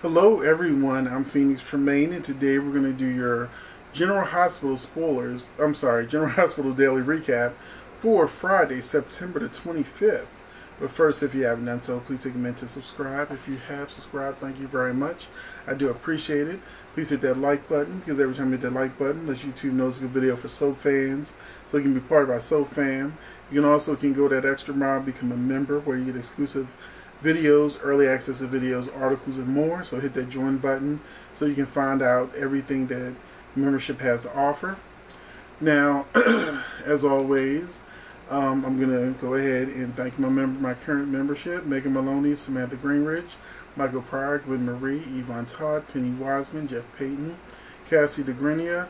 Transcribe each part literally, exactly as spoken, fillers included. Hello everyone, I'm Phoenix Tremayne, and today we're going to do your General Hospital spoilers, I'm sorry, General Hospital Daily Recap for Friday, September the twenty-fifth. But first, if you haven't done so, please take a minute to subscribe. If you have subscribed, thank you very much. I do appreciate it. Please hit that like button, because every time you hit that like button, let YouTube know it's a good video for soap fans, so you can be part of our soap fam. You can also can go that extra mile, become a member, where you get exclusive videos, early access to videos, articles, and more. So hit that join button so you can find out everything that membership has to offer. Now, as always, um, I'm going to go ahead and thank my member, my current membership: Megan Maloney, Samantha Greenridge, Michael Pryor, Gwen Marie, Yvonne Todd, Penny Wiseman, Jeff Payton, Cassie DeGrinia,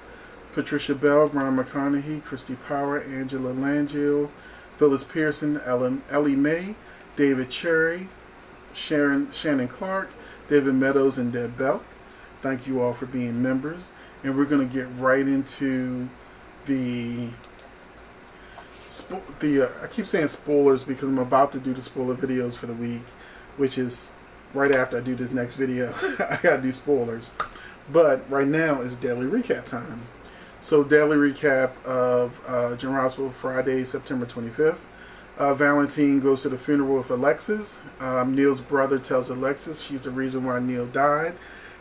Patricia Bell, Brian McConaughey, Christy Power, Angela Langell, Phyllis Pearson, Ellen Ellie May, David Cherry, Sharon Shannon Clark, David Meadows, and Deb Belk. Thank you all for being members, and we're going to get right into the spo the uh, I keep saying spoilers because I'm about to do the spoiler videos for the week, which is right after I do this next video. I gotta do spoilers, but right now is daily recap time. So daily recap of uh, General Hospital Friday, September twenty-fifth. Uh, Valentin goes to the funeral with Alexis. Um, Neil's brother tells Alexis she's the reason why Neil died.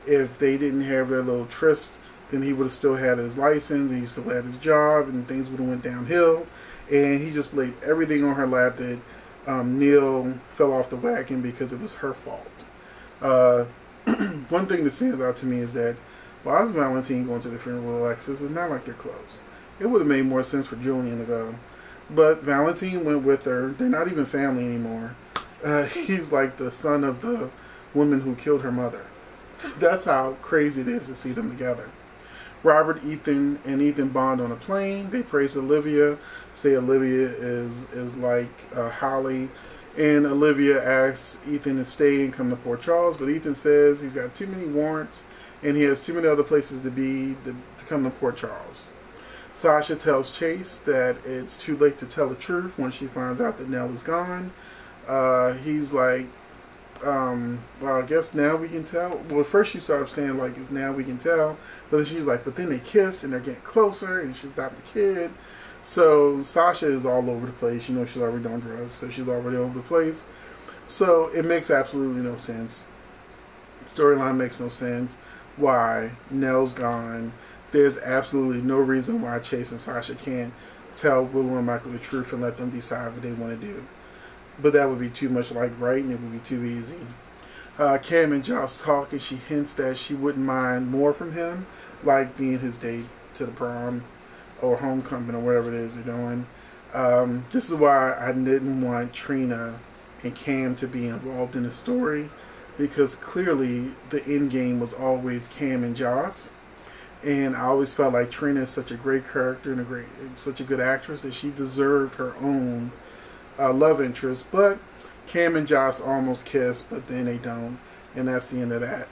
If they didn't have their little tryst, then he would have still had his license, and he still had his job, and things would have went downhill. And he just laid everything on her lap that um, Neil fell off the wagon because it was her fault. Uh, one thing that stands out to me is that why is Valentin going to the funeral with Alexis? It's not like they're close. It would have made more sense for Julian to go. But Valentin went with her. They're not even family anymore. Uh, he's like the son of the woman who killed her mother. That's how crazy it is to see them together. Robert, Ethan, and Ethan bond on a plane. They praise Olivia, say Olivia is, is like uh, Holly. And Olivia asks Ethan to stay and come to Port Charles. But Ethan says he's got too many warrants and he has too many other places to be to, to come to Port Charles. Sasha tells Chase that it's too late to tell the truth when she finds out that Nell is gone. Uh, he's like, um, well, I guess now we can tell. Well, first she started saying, like, it's now we can tell. But then she was like, but then they kissed and they're getting closer and she's adopting a kid. So Sasha is all over the place. You know, she's already on drugs, so she's already over the place. So it makes absolutely no sense. Storyline makes no sense. Why Nell's gone. There's absolutely no reason why Chase and Sasha can't tell Willow and Michael the truth and let them decide what they want to do. But that would be too much like writing. It would be too easy. Uh, Cam and Joss talk, and she hints that she wouldn't mind more from him, like being his date to the prom or homecoming or whatever it is they're doing. Um, this is why I didn't want Trina and Cam to be involved in the story, because clearly the end game was always Cam and Joss. And I always felt like Trina is such a great character and a great, such a good actress that she deserved her own uh, love interest. But Cam and Joss almost kiss, but then they don't. And that's the end of that.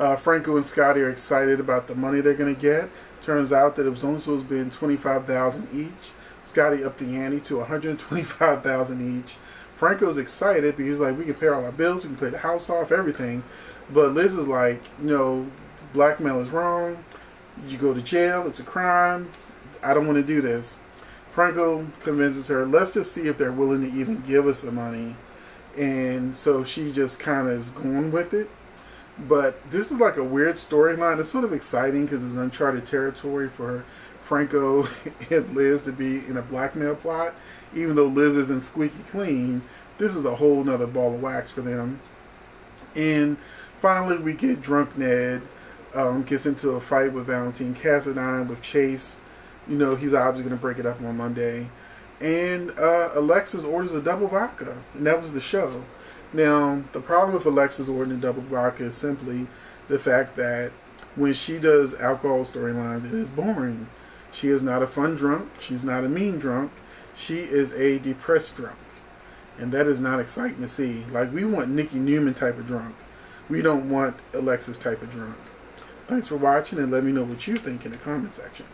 Uh, Franco and Scotty are excited about the money they're going to get. Turns out that it was only supposed to be twenty-five thousand dollars each. Scotty upped the ante to one hundred twenty-five thousand dollars each. Franco's excited because he's like, we can pay all our bills, we can pay the house off, everything. But Liz is like, you know, blackmail is wrong. You go to jail. It's a crime. I don't want to do this. Franco convinces her, let's just see if they're willing to even give us the money. And so she just kind of is going with it. But this is like a weird storyline. It's sort of exciting because it's uncharted territory for Franco and Liz to be in a blackmail plot. Even though Liz isn't squeaky clean, this is a whole nother ball of wax for them. And finally, we get Drunk Ned. Um, gets into a fight with Valentin Cassadine, with Chase. You know, he's obviously going to break it up on Monday. And uh, Alexis orders a double vodka, and that was the show. Now, the problem with Alexis ordering a double vodka is simply the fact that when she does alcohol storylines, it is boring. She is not a fun drunk. She's not a mean drunk. She is a depressed drunk. And that is not exciting to see. Like, we want Nikki Newman type of drunk. We don't want Alexis type of drunk. Thanks for watching, and let me know what you think in the comment section.